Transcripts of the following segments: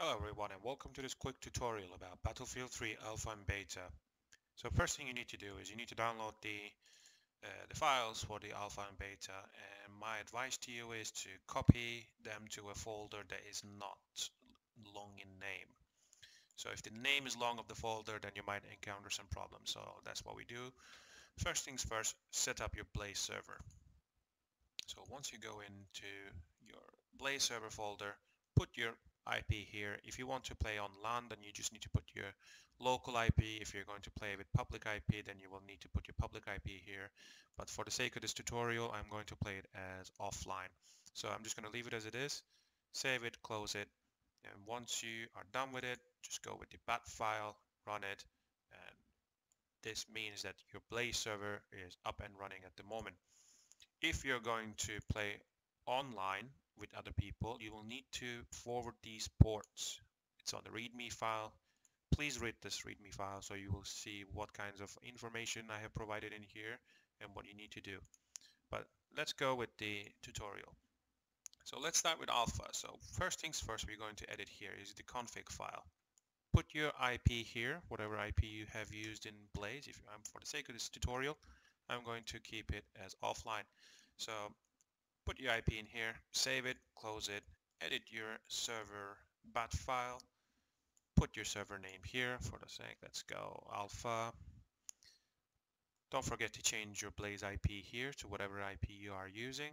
Hello everyone and welcome to this quick tutorial about Battlefield 3 Alpha and Beta. So first thing you need to do is you need to download the files for the Alpha and Beta, and my advice to you is to copy them to a folder that is not long in name. So if the name is long of the folder, then you might encounter some problems, so that's what we do. First things first, set up your Blaze server. So once you go into your Blaze server folder, put your IP here. If you want to play on LAN, then you just need to put your local IP. If you're going to play with public IP, then you will need to put your public IP here. But for the sake of this tutorial, I'm going to play it as offline. So I'm just going to leave it as it is, save it, close it. And once you are done with it, just go with the bat file, run it. And this means that your Blaze server is up and running at the moment. If you're going to play online with other people, you will need to forward these ports. It's on the README file. Please read this README file so you will see what kinds of information I have provided in here and what you need to do. But let's go with the tutorial. So let's start with Alpha. So first things first, we're going to edit here is the config file. Put your IP here, whatever IP you have used in Blaze. If I'm, for the sake of this tutorial, I'm going to keep it as offline. So put your IP in here, save it, close it, edit your server bat file, put your server name here for the sake, let's go Alpha. Don't forget to change your Blaze IP here to whatever IP you are using,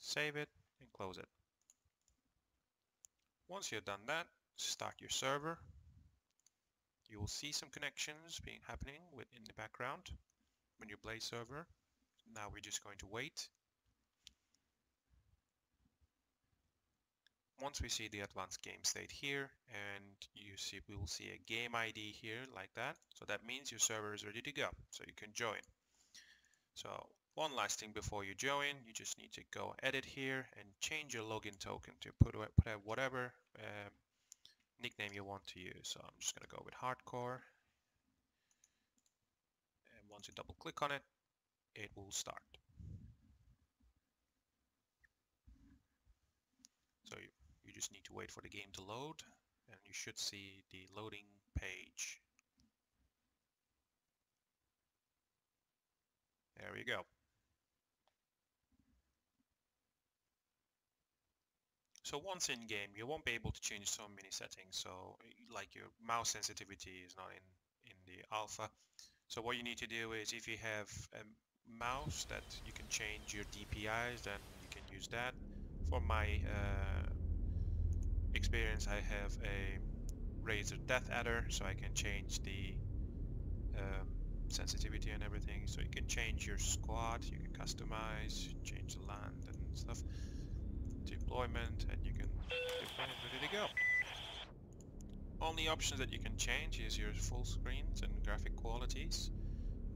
save it and close it. Once you've done that, start your server. You will see some connections being happening within the background when your Blaze server. Now we're just going to wait. Once we see the advanced game state here, and you see we will see a game ID here like that, so that means your server is ready to go, so you can join. So one last thing before you join, you just need to go edit here and change your login token to put whatever nickname you want to use. So I'm just going to go with Hardcore, and once you double click on it, it will start. So you just need to wait for the game to load, and you should see the loading page. There we go. So once in game, you won't be able to change so many settings, so like your mouse sensitivity is not in the alpha. So what you need to do is if you have a mouse that you can change your DPIs, then you can use that. For my experience, I have a Razer DeathAdder, so I can change the sensitivity and everything. So you can change your squad, you can customize, change the land and stuff, deployment, and you can deploy it ready to go. Only options that you can change is your full screens and graphic qualities.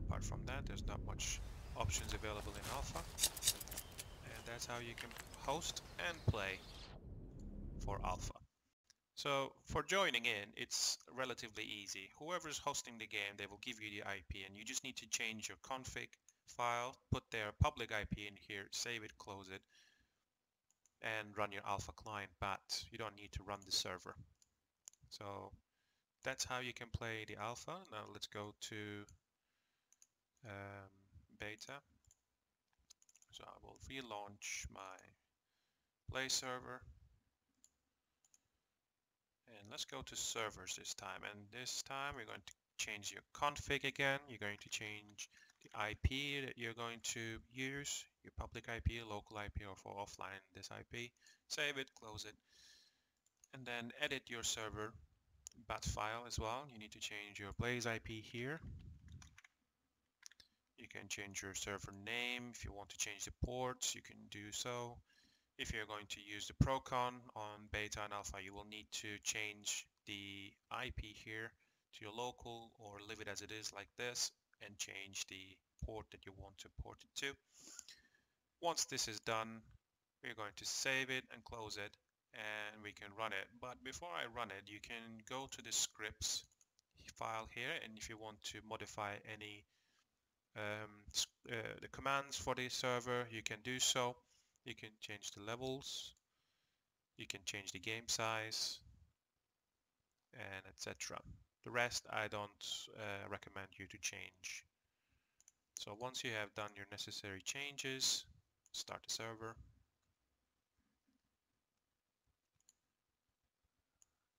Apart from that, there's not much options available in Alpha. And that's how you can host and play for Alpha. So for joining in, it's relatively easy. Whoever's hosting the game, they will give you the IP, and you just need to change your config file, put their public IP in here, save it, close it, and run your Alpha client, but you don't need to run the server. So that's how you can play the Alpha. Now let's go to Beta. So I will relaunch my Blaze server, and let's go to servers this time, and this time we're going to change your config again. You're going to change the IP that you're going to use, your public IP, local IP, or for offline this IP, save it, close it, and then edit your server bat file as well. You need to change your Blaze IP here. You can change your server name. If you want to change the ports, you can do so. If you're going to use the Procon on Beta and Alpha, you will need to change the IP here to your local, or leave it as it is like this, and change the port that you want to port it to. Once this is done, we're going to save it and close it, and we can run it. But before I run it, you can go to the scripts file here, and if you want to modify any the commands for the server, you can do so. You can change the levels, you can change the game size, etc. The rest I don't recommend you to change. So once you have done your necessary changes, start the server.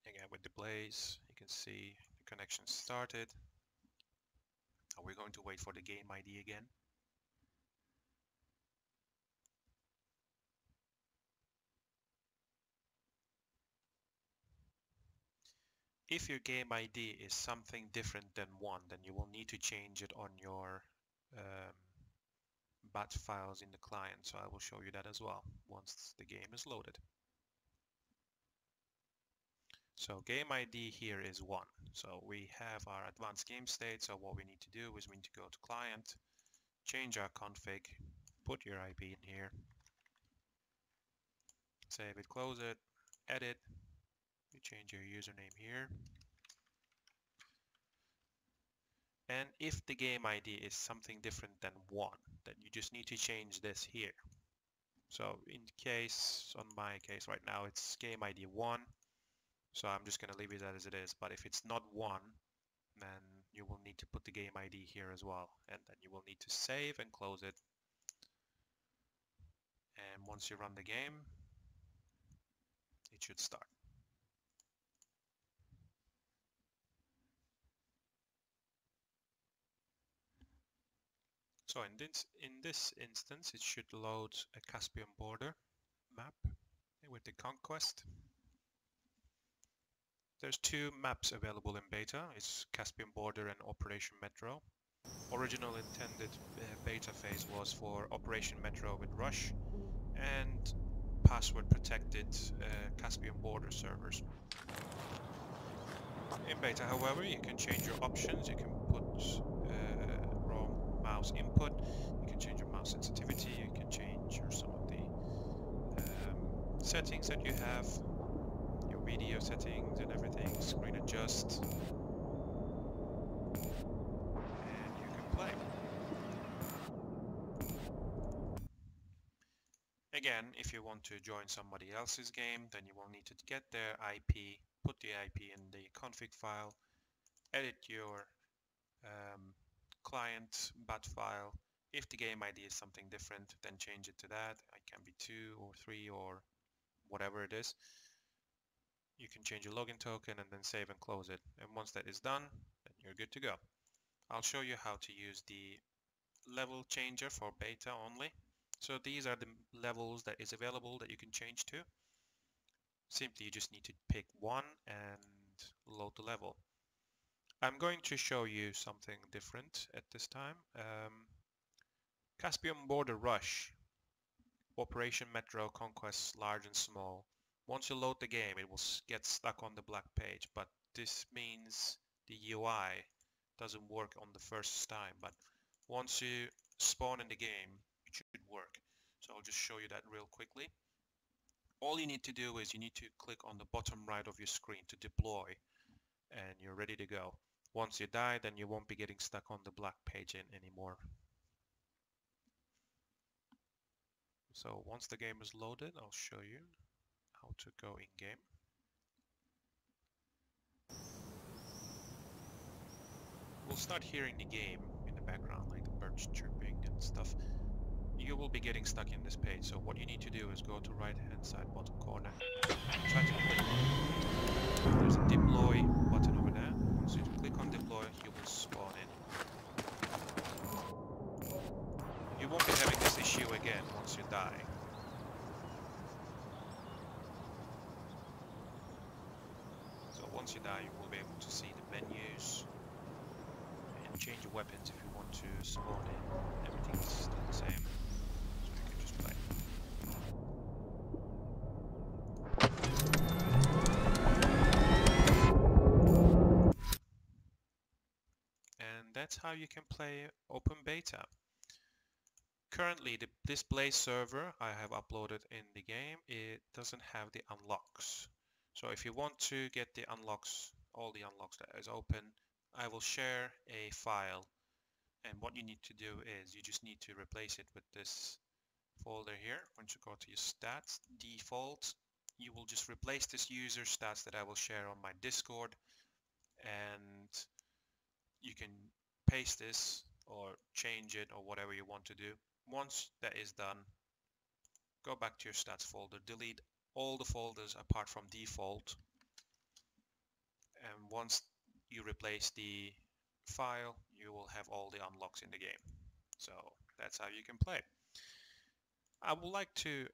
Again with the Blaze, you can see the connection started. Are we going to wait for the game ID again? If your game ID is something different than 1, then you will need to change it on your batch files in the client. So I will show you that as well once the game is loaded. So game ID here is 1. So we have our advanced game state. So what we need to do is we need to go to client, change our config, put your IP in here, save it, close it, edit. You change your username here, and if the game ID is something different than 1, then you just need to change this here. So in case, on my case right now, it's game ID 1, so I'm just going to leave it as it is. But if it's not 1, then you will need to put the game ID here as well, and then you will need to save and close it. And once you run the game, it should start. So in this instance, it should load a Caspian border map with the conquest. There's 2 maps available in beta. It's Caspian Border and Operation Metro. Original intended beta phase was for Operation Metro with Rush and password protected Caspian Border servers. In beta, however, you can change your options. You can put mouse input, you can change your mouse sensitivity, you can change your, some of the settings that you have, your video settings and everything, screen adjust, and you can play. Again, if you want to join somebody else's game, then you will need to get their IP, put the IP in the config file, edit your client bat file. If the game ID is something different, then change it to that. It can be 2 or 3 or whatever it is. You can change your login token and then save and close it. And once that is done, then you're good to go. I'll show you how to use the level changer for beta only. So these are the levels that is available that you can change to. Simply you just need to pick 1 and load the level. I'm going to show you something different at this time. Caspian Border Rush, Operation Metro, Conquest, Large and Small. Once you load the game, it will get stuck on the black page, but this means the UI doesn't work on the first time, but once you spawn in the game, it should work. So I'll just show you that real quickly. All you need to do is you need to click on the bottom right of your screen to deploy, and you're ready to go. Once you die, then you won't be getting stuck on the black page anymore. So once the game is loaded, I'll show you how to go in game. We'll start hearing the game in the background, like the birds chirping and stuff. You will be getting stuck in this page, so what you need to do is go to right hand side bottom corner, try to click. There's a deploy button over there. Once you click on deploy, you will spawn in. You won't be having this issue again once you die. So once you die, you will be able to see the menus and change your weapons if you want to spawn in. Everything's still the same. That's how you can play open beta. Currently, this Blaze server I have uploaded in the game, it doesn't have the unlocks. So if you want to get the unlocks, all the unlocks that is open, I will share a file. And what you need to do is you just need to replace it with this folder here. Once you go to your stats, default, you will just replace this user stats that I will share on my Discord and you can paste this or change it or whatever you want to do. Once that is done, go back to your stats folder, delete all the folders apart from default, and once you replace the file, you will have all the unlocks in the game. So that's how you can play. I would like to,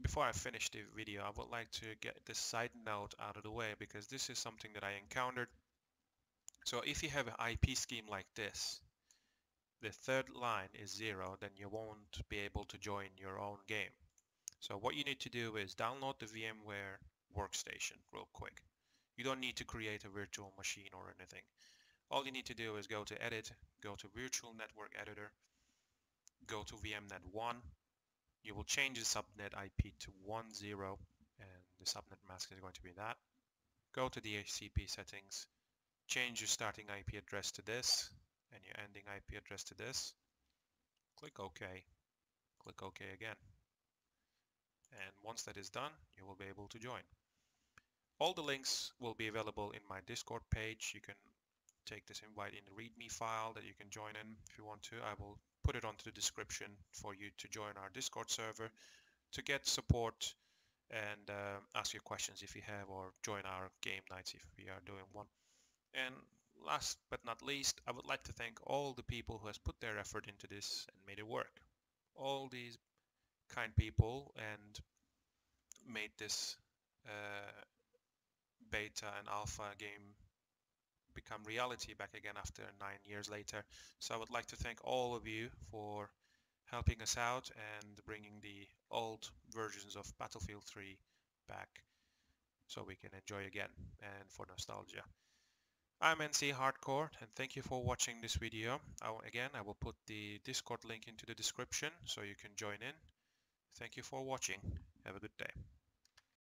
before I finish the video, I would like to get this side note out of the way, because this is something that I encountered. So if you have an IP scheme like this, the third line is 0, then you won't be able to join your own game. So what you need to do is download the VMware workstation real quick. You don't need to create a virtual machine or anything. All you need to do is go to Edit, go to Virtual Network Editor, go to VMnet1. You will change the subnet IP to 10, and the subnet mask is going to be that. Go to DHCP settings, change your starting IP address to this, and your ending IP address to this. Click OK. Click OK again. And once that is done, you will be able to join. All the links will be available in my Discord page. You can take this invite in the README file that you can join in if you want to. I will put it onto the description for you to join our Discord server to get support and ask your questions if you have, or join our game nights if we are doing one. And last but not least, I would like to thank all the people who has put their effort into this and made it work. All these kind people and made this beta and alpha game become reality back again after 9 years later. So I would like to thank all of you for helping us out and bringing the old versions of Battlefield 3 back so we can enjoy again and for nostalgia. I'm NC Hardcore, and thank you for watching this video. Again, I will put the Discord link into the description so you can join in. Thank you for watching. Have a good day.